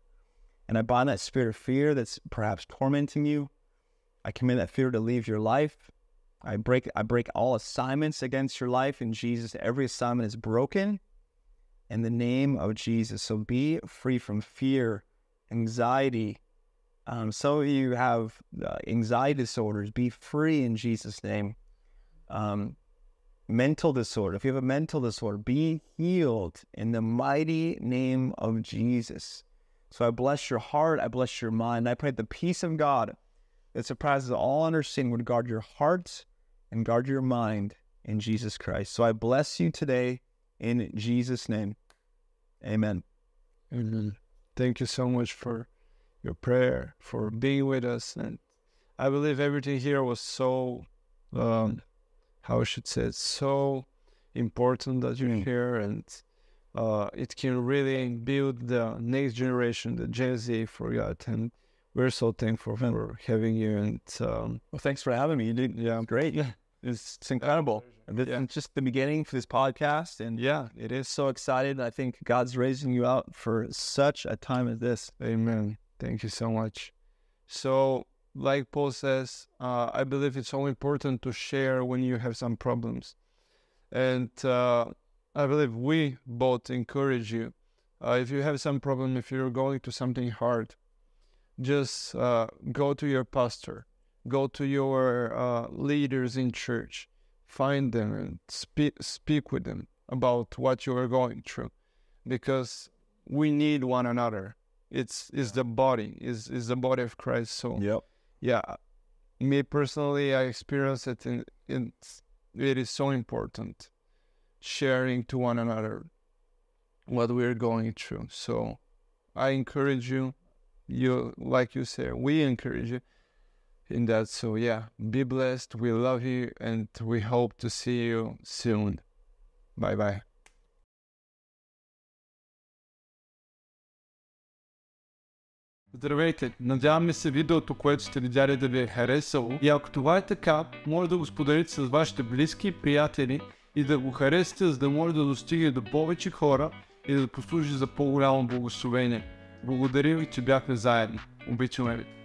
And I bind that spirit of fear that's perhaps tormenting you. I command that fear to leave your life. I break, I break all assignments against your life in Jesus. Every assignment is broken in the name of Jesus. So be free from fear, anxiety. Um, some of you have uh, anxiety disorders. Be free in Jesus' name. Um, mental disorder. If you have a mental disorder, be healed in the mighty name of Jesus. So I bless your heart. I bless your mind. I pray the peace of God that surpasses all understanding would guard your hearts and guard your mind in Jesus Christ. So I bless you today in Jesus' name. Amen. Amen. Thank you so much for your prayer, for being with us. And I believe everything here was so, um, how I should say it, so important that you're mm. here. And uh, it can really build the next generation, the Gen Z for God. And we're so thankful Amen. for having you. And um, well, thanks for having me. You did yeah. great. Yeah. It's, it's incredible. It's yeah. just the beginning for this podcast. And yeah, it is so excited. I think God's raising you out for such a time as this. Amen. Thank you so much. So like Paul says, uh, I believe it's so important to share when you have some problems. And uh, I believe we both encourage you. Uh, if you have some problem, if you're going to something hard, just uh, go to your pastor. Go to your uh, leaders in church, find them and speak, speak with them about what you are going through, because we need one another. It's, it's the body, it's, it's the body of Christ. So yep. yeah, me personally, I experienced it, and it is so important sharing to one another what we're going through. So I encourage you, you like you say, we encourage you in that. So yeah, be blessed. We love you, and we hope to see you soon. Bye-bye. Здравейте! Надяваме се видеото, което сте видяли, да ви е харесало, и ако това е така, може да го споделите с вашите близки и приятели и да го харесате, за да може да достигне до повече хора и да послужи за по-голямо благословение. Благодаря ви, че бяхме заедно. Обичаме ви!